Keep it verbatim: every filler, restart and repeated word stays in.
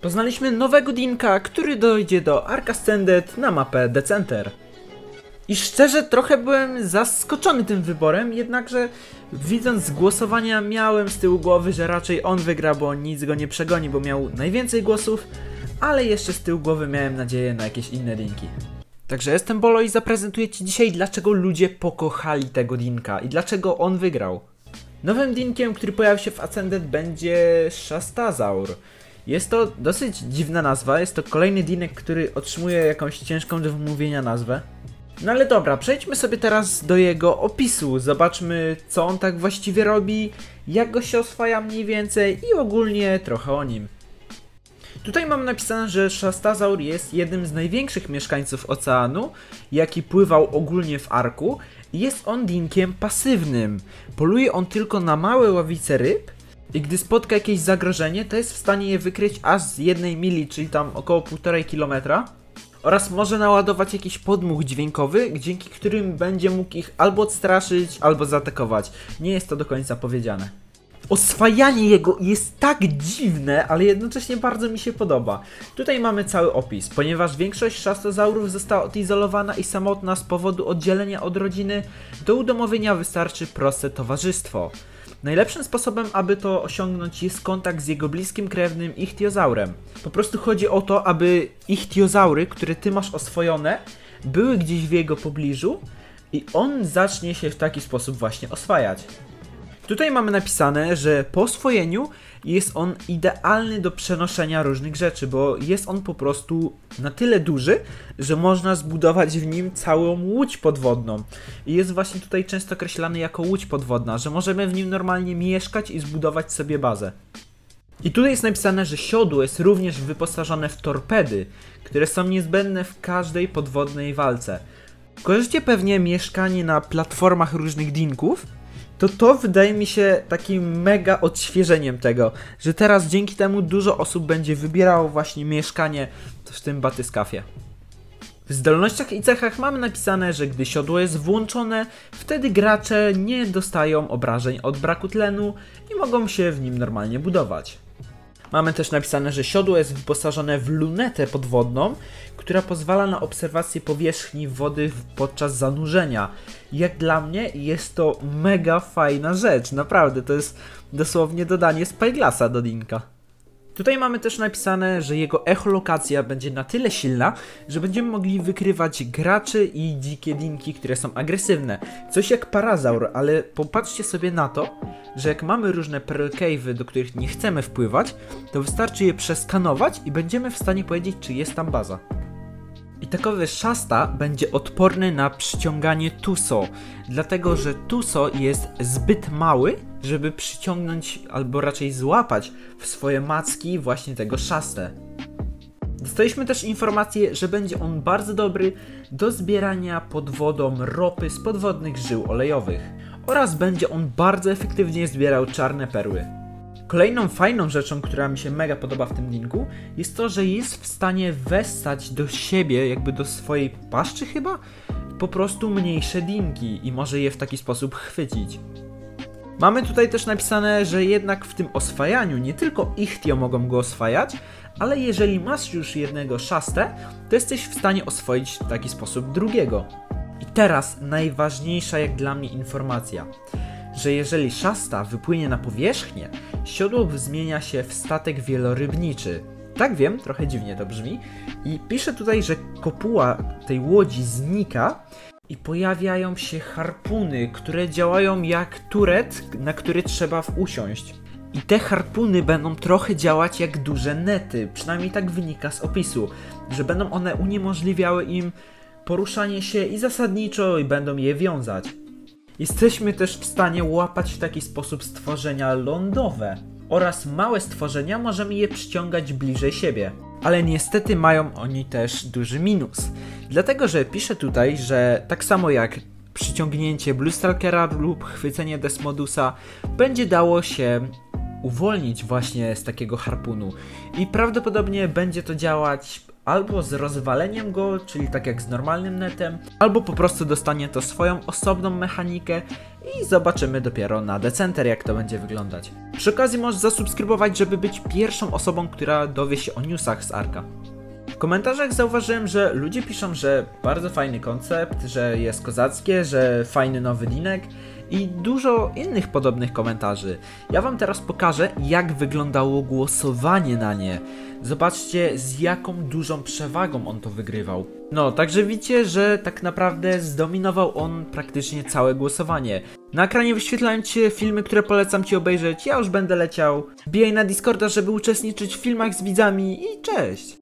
Poznaliśmy nowego dinka, który dojdzie do Ark Ascended na mapę The Center. I szczerze trochę byłem zaskoczony tym wyborem, jednakże widząc z głosowania miałem z tyłu głowy, że raczej on wygra, bo nic go nie przegoni, bo miał najwięcej głosów, ale jeszcze z tyłu głowy miałem nadzieję na jakieś inne dinki. Także jestem Bolo i zaprezentuję Ci dzisiaj, dlaczego ludzie pokochali tego dinka i dlaczego on wygrał. Nowym dinkiem, który pojawi się w Ascended, będzie Shastazaur. Jest to dosyć dziwna nazwa, jest to kolejny dinek, który otrzymuje jakąś ciężką do wymówienia nazwę. No ale dobra, przejdźmy sobie teraz do jego opisu, zobaczmy co on tak właściwie robi, jak go się oswaja mniej więcej i ogólnie trochę o nim. Tutaj mam napisane, że Shastazaur jest jednym z największych mieszkańców oceanu, jaki pływał ogólnie w Arku. Jest on dinkiem pasywnym, poluje on tylko na małe ławice ryb i gdy spotka jakieś zagrożenie, to jest w stanie je wykryć aż z jednej mili, czyli tam około półtora kilometra. Oraz może naładować jakiś podmuch dźwiękowy, dzięki którym będzie mógł ich albo odstraszyć, albo zaatakować. Nie jest to do końca powiedziane. Oswajanie jego jest tak dziwne, ale jednocześnie bardzo mi się podoba. Tutaj mamy cały opis. Ponieważ większość szastazaurów została odizolowana i samotna z powodu oddzielenia od rodziny, do udomowienia wystarczy proste towarzystwo. Najlepszym sposobem, aby to osiągnąć, jest kontakt z jego bliskim krewnym Ichtiozaurem. Po prostu chodzi o to, aby Ichtiozaury, które ty masz oswojone, były gdzieś w jego pobliżu i on zacznie się w taki sposób właśnie oswajać. Tutaj mamy napisane, że po oswojeniu jest on idealny do przenoszenia różnych rzeczy, bo jest on po prostu na tyle duży, że można zbudować w nim całą łódź podwodną. I jest właśnie tutaj często określany jako łódź podwodna, że możemy w nim normalnie mieszkać i zbudować sobie bazę. I tutaj jest napisane, że siodło jest również wyposażone w torpedy, które są niezbędne w każdej podwodnej walce. Kojarzycie pewnie mieszkanie na platformach różnych dinków? To to wydaje mi się takim mega odświeżeniem tego, że teraz dzięki temu dużo osób będzie wybierało właśnie mieszkanie w tym batyskafie. W zdolnościach i cechach mamy napisane, że gdy siodło jest włączone, wtedy gracze nie dostają obrażeń od braku tlenu i mogą się w nim normalnie budować. Mamy też napisane, że siodło jest wyposażone w lunetę podwodną, która pozwala na obserwację powierzchni wody podczas zanurzenia. Jak dla mnie jest to mega fajna rzecz, naprawdę, to jest dosłownie dodanie spyglassa do dinka. Tutaj mamy też napisane, że jego echolokacja będzie na tyle silna, że będziemy mogli wykrywać graczy i dzikie dinki, które są agresywne. Coś jak Parazaur, ale popatrzcie sobie na to, że jak mamy różne Pearl Cave'y, do których nie chcemy wpływać, to wystarczy je przeskanować i będziemy w stanie powiedzieć, czy jest tam baza. I takowy Shasta będzie odporny na przyciąganie Tuso, dlatego że Tuso jest zbyt mały, żeby przyciągnąć albo raczej złapać w swoje macki właśnie tego Shastę. Dostaliśmy też informację, że będzie on bardzo dobry do zbierania pod wodą ropy z podwodnych żył olejowych oraz będzie on bardzo efektywnie zbierał czarne perły. Kolejną fajną rzeczą, która mi się mega podoba w tym dinku, jest to, że jest w stanie wessać do siebie, jakby do swojej paszczy chyba, po prostu mniejsze dinki i może je w taki sposób chwycić. Mamy tutaj też napisane, że jednak w tym oswajaniu nie tylko Ichtio mogą go oswajać, ale jeżeli masz już jednego Shastę, to jesteś w stanie oswoić w taki sposób drugiego. I teraz najważniejsza jak dla mnie informacja, że jeżeli Shasta wypłynie na powierzchnię, siodło zmienia się w statek wielorybniczy. Tak, wiem, trochę dziwnie to brzmi. I pisze tutaj, że kopuła tej łodzi znika i pojawiają się harpuny, które działają jak turet, na który trzeba usiąść. I te harpuny będą trochę działać jak duże nety, przynajmniej tak wynika z opisu, że będą one uniemożliwiały im poruszanie się i zasadniczo i będą je wiązać. Jesteśmy też w stanie łapać w taki sposób stworzenia lądowe oraz małe stworzenia, możemy je przyciągać bliżej siebie. Ale niestety mają oni też duży minus, dlatego że pisze tutaj, że tak samo jak przyciągnięcie Blue Stalkera lub chwycenie Desmodusa będzie dało się uwolnić właśnie z takiego harpunu i prawdopodobnie będzie to działać albo z rozwaleniem go, czyli tak jak z normalnym netem, albo po prostu dostanie to swoją osobną mechanikę i zobaczymy dopiero na The Center, jak to będzie wyglądać. Przy okazji możesz zasubskrybować, żeby być pierwszą osobą, która dowie się o newsach z Arka. W komentarzach zauważyłem, że ludzie piszą, że bardzo fajny koncept, że jest kozackie, że fajny nowy dinek i dużo innych podobnych komentarzy. Ja wam teraz pokażę, jak wyglądało głosowanie na nie. Zobaczcie, z jaką dużą przewagą on to wygrywał. No, także widzicie, że tak naprawdę zdominował on praktycznie całe głosowanie. Na ekranie wyświetlają ci filmy, które polecam ci obejrzeć, ja już będę leciał. Wbijaj na Discorda, żeby uczestniczyć w filmach z widzami i cześć!